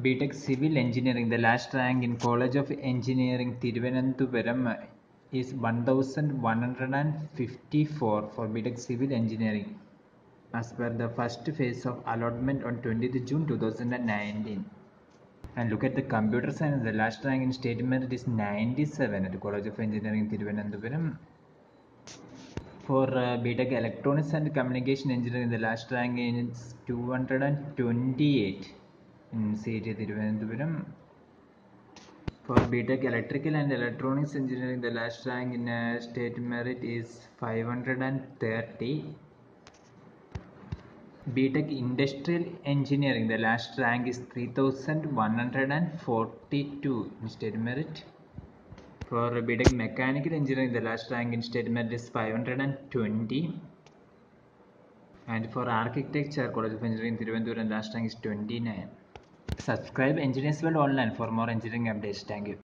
B.Tech Civil Engineering, the last rank in College of Engineering Thiruvananthapuram is 1154 for B.Tech Civil Engineering as per the first phase of allotment on 20th June 2019. And look at the computer science, the last rank in state merit is 97 at College of Engineering Thiruvananthapuram. For B.Tech Electronics and Communication Engineering, the last rank is 228 in CET Thiruvananthapuram. For B.Tech Electrical and Electronics Engineering, the last rank in state merit is 530. B.Tech Industrial Engineering, the last rank is 3142 in state merit. For B.Tech Mechanical Engineering, the last rank in state merit is 520. And for Architecture, College of Engineering Thiruvananthapuram, last rank is 29. Subscribe Engineers World Online for more engineering updates. Thank you.